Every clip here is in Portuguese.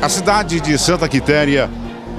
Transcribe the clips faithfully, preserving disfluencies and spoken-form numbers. A cidade de Santa Quitéria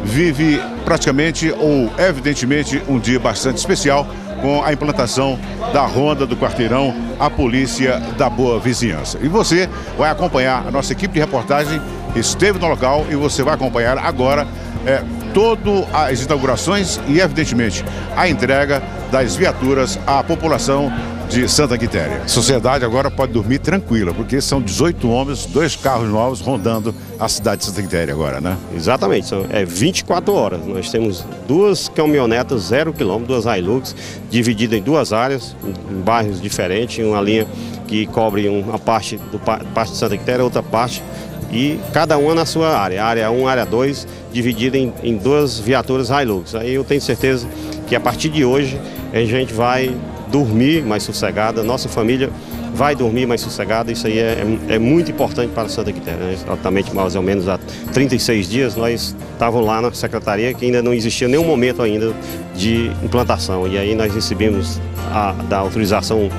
vive praticamente ou evidentemente um dia bastante especial com a implantação da Ronda do Quarteirão, a Polícia da Boa Vizinhança. E você vai acompanhar, a nossa equipe de reportagem esteve no local e você vai acompanhar agora é, todas as inaugurações e evidentemente a entrega das viaturas à população de Santa Quitéria. A sociedade agora pode dormir tranquila, porque são dezoito homens, dois carros novos rondando a cidade de Santa Quitéria agora, né? Exatamente, são, é vinte e quatro horas. Nós temos duas caminhonetas zero quilômetro, duas Hilux, divididas em duas áreas, em bairros diferentes, uma linha que cobre uma parte, do, parte de Santa Quitéria, outra parte, e cada uma na sua área, área um, área dois, dividida em, em duas viaturas Hilux. Aí eu tenho certeza que a partir de hoje a gente vai dormir mais sossegada, nossa família vai dormir mais sossegada, isso aí é, é, é muito importante para Santa Quitéria, né? Exatamente, mais ou menos há trinta e seis dias nós estávamos lá na secretaria, que ainda não existia nenhum momento ainda de implantação, e aí nós recebemos a, da autorização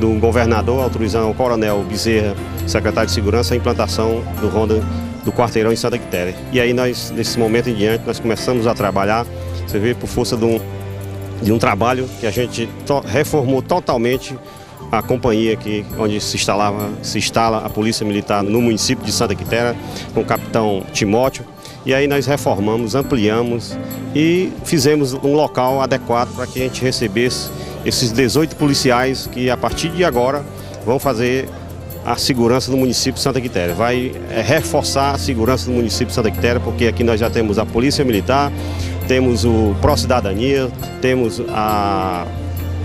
do governador, autorizando ao Coronel Bezerra, secretário de Segurança, a implantação do Ronda do Quarteirão em Santa Quitéria. E aí nós, nesse momento em diante, nós começamos a trabalhar, você vê, por força de um de um trabalho que a gente to reformou totalmente a companhia aqui, onde se, instalava, se instala a Polícia Militar no município de Santa Quitéria, com o capitão Timóteo. E aí nós reformamos, ampliamos e fizemos um local adequado para que a gente recebesse esses dezoito policiais que, a partir de agora, vão fazer a segurança do município de Santa Quitéria. Vai é, reforçar a segurança do município de Santa Quitéria, porque aqui nós já temos a Polícia Militar, temos o Pro Cidadania, temos a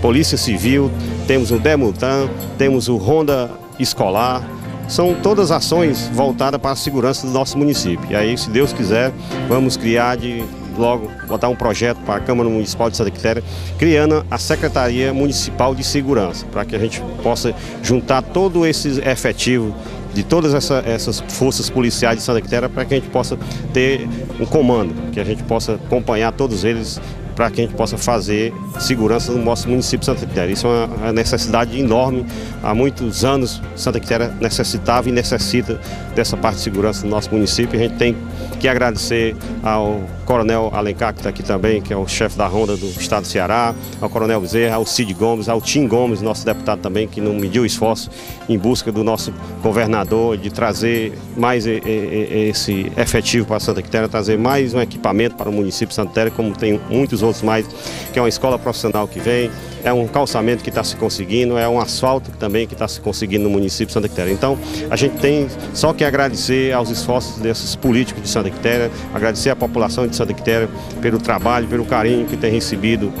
Polícia Civil, temos o Demutan, temos o Ronda Escolar. São todas ações voltadas para a segurança do nosso município. E aí, se Deus quiser, vamos criar de logo, botar um projeto para a Câmara Municipal de Santa Quitéria, criando a Secretaria Municipal de Segurança, para que a gente possa juntar todo esse efetivo de todas essa, essas forças policiais de Santa Quitéria, para que a gente possa ter um comando, que a gente possa acompanhar todos eles, para que a gente possa fazer segurança no nosso município de Santa Quitéria. Isso é uma necessidade enorme. Há muitos anos Santa Quitéria necessitava e necessita dessa parte de segurança do nosso município. A gente tem que agradecer ao Coronel Alencar, que está aqui também, que é o chefe da Ronda do Estado do Ceará, ao Coronel Bezerra, ao Cid Gomes, ao Tin Gomes, nosso deputado também, que não mediu esforço em busca do nosso governador, de trazer mais esse efetivo para Santa Quitéria, trazer mais um equipamento para o município de Santa Quitéria, como tem muitos outros mais, que é uma escola profissional que vem, é um calçamento que está se conseguindo, é um asfalto também que está se conseguindo no município de Santa Quitéria. Então, a gente tem só que agradecer aos esforços desses políticos de Santa Quitéria, agradecer à população de Santa Quitéria pelo trabalho, pelo carinho que tem recebido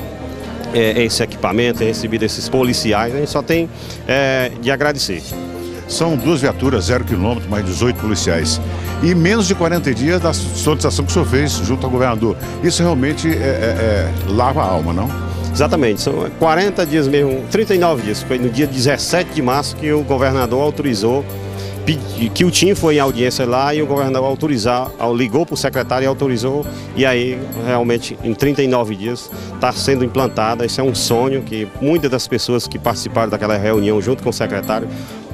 é, esse equipamento, tem recebido esses policiais, a gente só tem é, de agradecer. São duas viaturas, zero quilômetro, mais dezoito policiais. E menos de quarenta dias da solicitação que o senhor fez junto ao governador. Isso realmente é, é, é, lava a alma, não? Exatamente, são quarenta dias mesmo, trinta e nove dias. Foi no dia dezessete de março que o governador autorizou, que o Tim foi em audiência lá e o governador autorizar, ligou para o secretário e autorizou. E aí, realmente, em trinta e nove dias, está sendo implantada. Isso é um sonho que muitas das pessoas que participaram daquela reunião junto com o secretário,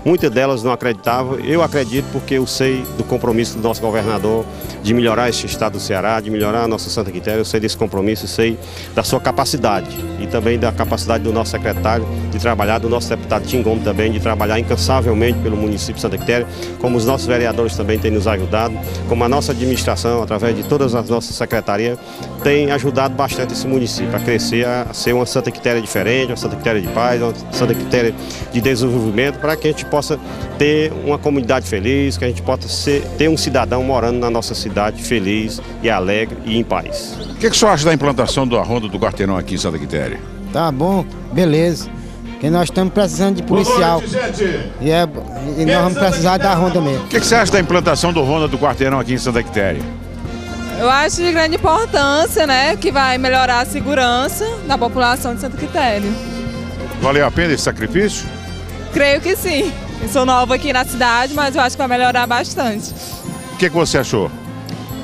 muitas delas não acreditavam. Eu acredito, porque eu sei do compromisso do nosso governador de melhorar este estado do Ceará, de melhorar a nossa Santa Quitéria. Eu sei desse compromisso, sei da sua capacidade e também da capacidade do nosso secretário de trabalhar, do nosso deputado Tin Gomes também, de trabalhar incansavelmente pelo município de Santa Quitéria, como os nossos vereadores também têm nos ajudado, como a nossa administração, através de todas as nossas secretarias, tem ajudado bastante esse município a crescer, a ser uma Santa Quitéria diferente, uma Santa Quitéria de paz, uma Santa Quitéria de desenvolvimento, para que a gente possa ter uma comunidade feliz, que a gente possa ser, ter um cidadão morando na nossa cidade feliz e alegre e em paz. O que, que o senhor acha da implantação da Ronda do Quarteirão aqui em Santa Quitéria? Tá bom, beleza. Porque nós estamos precisando de policial. Boa noite, gente. E, é, e nós vamos precisar da Ronda mesmo. O que, que você acha da implantação do Ronda do Quarteirão aqui em Santa Quitéria? Eu acho de grande importância, né? Que vai melhorar a segurança da população de Santa Quitéria. Valeu a pena esse sacrifício? Creio que sim. Eu sou nova aqui na cidade, mas eu acho que vai melhorar bastante. O que, que você achou?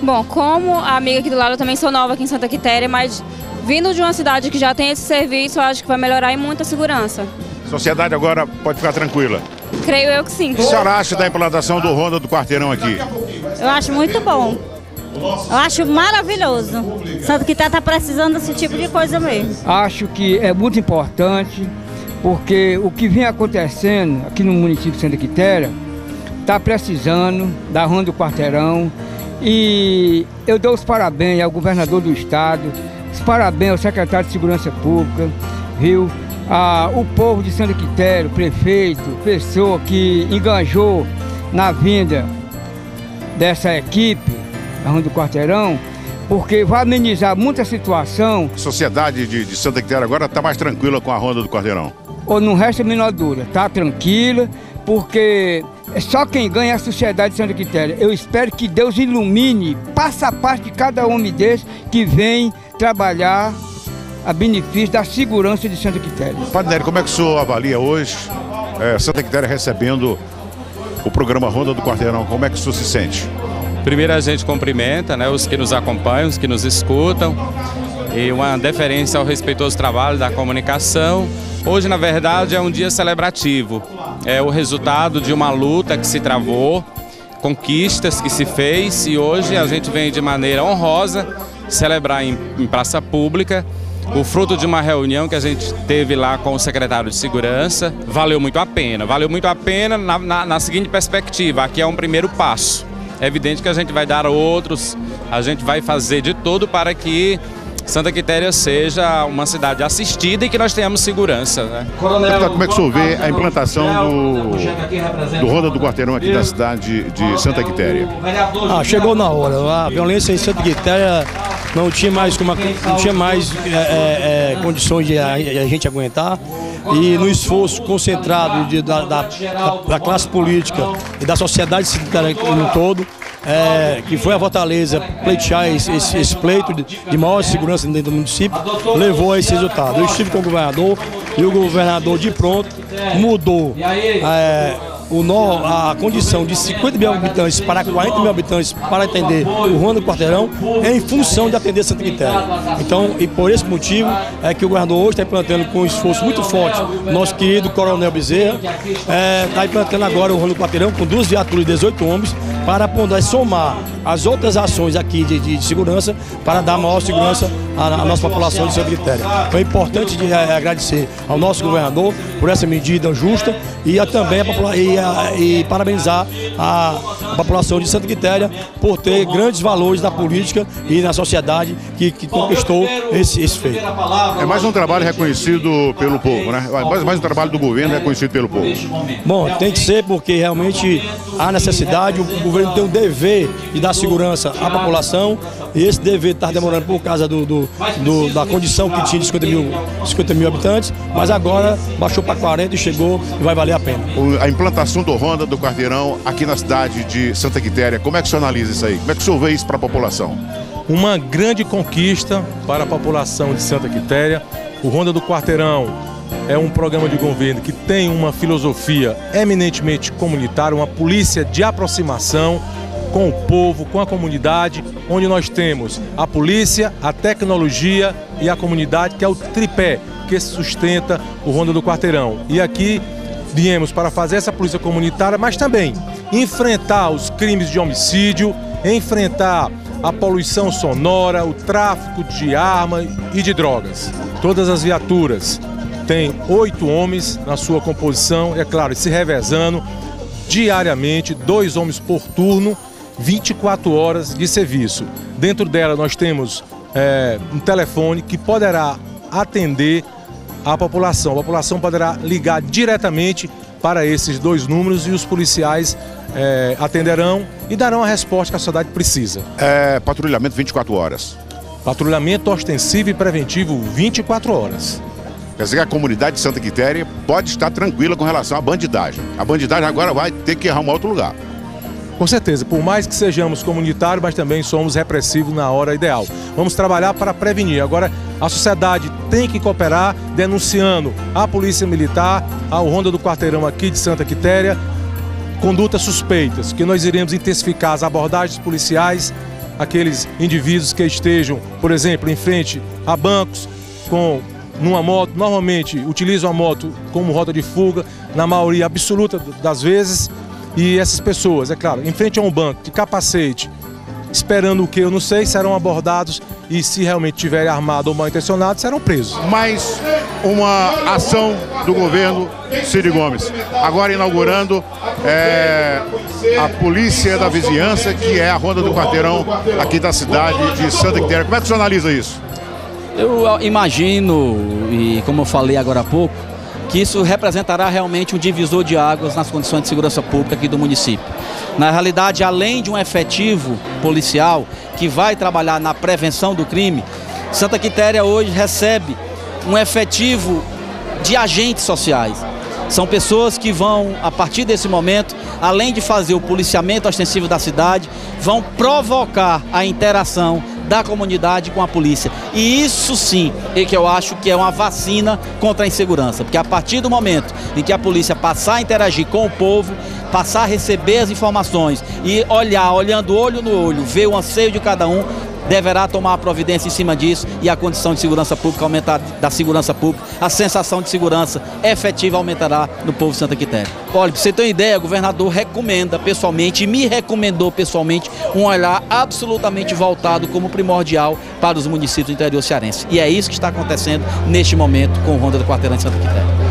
Bom, como a amiga aqui do lado, eu também sou nova aqui em Santa Quitéria, mas vindo de uma cidade que já tem esse serviço, eu acho que vai melhorar em muita segurança. A sociedade agora pode ficar tranquila? Creio eu que sim. O que a senhora acha da implantação do Ronda do Quarteirão aqui? Eu acho muito bom. Eu acho maravilhoso. Santo Quitéria está precisando desse tipo de coisa mesmo. Acho que é muito importante, porque o que vem acontecendo aqui no município de Santa Quitéria está precisando da Ronda do Quarteirão. E eu dou os parabéns ao governador do estado, os parabéns ao secretário de Segurança Pública, viu? Ah, o povo de Santa Quitéria, o prefeito, pessoa que enganjou na vinda dessa equipe, a Ronda do Quarteirão, porque vai amenizar muita situação. A sociedade de, de Santa Quitéria agora está mais tranquila com a Ronda do Quarteirão? Ou não resta a menor dúvida, está tranquila, porque só quem ganha é a sociedade de Santa Quitéria. Eu espero que Deus ilumine, passo a passo de cada homem desse que vem trabalhar a benefício da segurança de Santa Quitéria. Padre Nery, como é que o senhor avalia hoje é, Santa Quitéria recebendo o programa Ronda do Quarteirão? Como é que o senhor se sente? Primeiro a gente cumprimenta, né, os que nos acompanham, os que nos escutam, e uma deferência ao respeitoso trabalho da comunicação. Hoje, na verdade, é um dia celebrativo. É o resultado de uma luta que se travou, conquistas que se fez, e hoje a gente vem de maneira honrosa celebrar em, em praça pública o fruto de uma reunião que a gente teve lá com o secretário de Segurança. Valeu muito a pena, valeu muito a pena na, na, na seguinte perspectiva: aqui é um primeiro passo. É evidente que a gente vai dar outros, a gente vai fazer de tudo para que Santa Quitéria seja uma cidade assistida e que nós tenhamos segurança, né? Coronel, como é que o senhor vê a implantação do, do Ronda do Quarteirão aqui da cidade de Santa Quitéria? Ah, chegou na hora. A violência em Santa Quitéria não tinha mais, como, não tinha mais é, é, condições de a, a gente aguentar. E no esforço concentrado de, da, da, da classe política e da sociedade cidadã como um todo, é, que foi a Fortaleza pleitear esse, esse, esse pleito de, de maior segurança dentro do município, levou a esse resultado. Eu estive com o governador e o governador de pronto mudou é, o nó, a condição de cinquenta mil habitantes para quarenta mil habitantes para atender o Ronda do Quarteirão em função de atender Santa Quitéria. Então, e por esse motivo é que o governador hoje está implantando com um esforço muito forte, nosso querido Coronel Bezerra, é, está implantando agora o Ronda do Quarteirão com duas viaturas e dezoito homens para poder somar as outras ações aqui de, de, de segurança para dar maior segurança à, à nossa população de Santa Quitéria. Então é importante de, é, agradecer ao nosso governador por essa medida justa e a, também a, e, a, e parabenizar a, a população de Santa Quitéria por ter grandes valores na política e na sociedade que, que conquistou esse, esse feito. É mais um trabalho reconhecido pelo povo, né? Mais, mais um trabalho do governo reconhecido pelo povo. Bom, tem que ser, porque realmente há necessidade, o governo tem um dever de dar segurança à população, e esse dever está demorando por causa do, do, do, da condição que tinha de cinquenta mil habitantes, mas agora baixou para quarenta e chegou e vai valer a pena. A implantação do Ronda do Quarteirão aqui na cidade de Santa Quitéria, como é que o senhor analisa isso aí? Como é que o senhor vê isso para a população? Uma grande conquista para a população de Santa Quitéria. O Ronda do Quarteirão é um programa de governo que tem uma filosofia eminentemente comunitária, uma polícia de aproximação com o povo, com a comunidade, onde nós temos a polícia, a tecnologia e a comunidade, que é o tripé que sustenta o Ronda do Quarteirão. E aqui viemos para fazer essa polícia comunitária, mas também enfrentar os crimes de homicídio, enfrentar a poluição sonora, o tráfico de armas e de drogas. Todas as viaturas têm oito homens na sua composição, é claro, se revezando diariamente, dois homens por turno, vinte e quatro horas de serviço. Dentro dela nós temos é, um telefone que poderá atender a população. A população poderá ligar diretamente para esses dois números e os policiais é, atenderão e darão a resposta que a sociedade precisa. É, patrulhamento vinte e quatro horas. Patrulhamento ostensivo e preventivo vinte e quatro horas. Quer dizer que a comunidade de Santa Quitéria pode estar tranquila com relação à bandidagem. A bandidagem agora vai ter que arrumar outro lugar. Com certeza, por mais que sejamos comunitários, mas também somos repressivos na hora ideal. Vamos trabalhar para prevenir. Agora, a sociedade tem que cooperar, denunciando a Polícia Militar, ao Ronda do Quarteirão aqui de Santa Quitéria, condutas suspeitas, que nós iremos intensificar as abordagens policiais, aqueles indivíduos que estejam, por exemplo, em frente a bancos, com numa moto, normalmente utilizam a moto como rota de fuga, na maioria absoluta das vezes. E essas pessoas, é claro, em frente a um banco, de capacete, esperando o que eu não sei, serão abordados e, se realmente tiverem armado ou mal intencionado, serão presos. Mais uma ação do governo Cid Gomes, agora inaugurando é, a Polícia da Vizinhança, que é a Ronda do Quarteirão aqui da cidade de Santa Quitéria. Como é que você analisa isso? Eu imagino, e como eu falei agora há pouco, que isso representará realmente um divisor de águas nas condições de segurança pública aqui do município. Na realidade, além de um efetivo policial que vai trabalhar na prevenção do crime, Santa Quitéria hoje recebe um efetivo de agentes sociais. São pessoas que vão, a partir desse momento, além de fazer o policiamento ostensivo da cidade, vão provocar a interação da comunidade com a polícia. E isso sim é que eu acho que é uma vacina contra a insegurança, porque a partir do momento em que a polícia passar a interagir com o povo, passar a receber as informações e olhar, olhando olho no olho, ver o anseio de cada um, deverá tomar a providência em cima disso, e a condição de segurança pública aumentar, da segurança pública, a sensação de segurança efetiva aumentará no povo de Santa Quitéria. Olha, para você ter uma ideia, o governador recomenda pessoalmente, e me recomendou pessoalmente, um olhar absolutamente voltado como primordial para os municípios do interior cearense. E é isso que está acontecendo neste momento com o Ronda do Quarteirão de Santa Quitéria.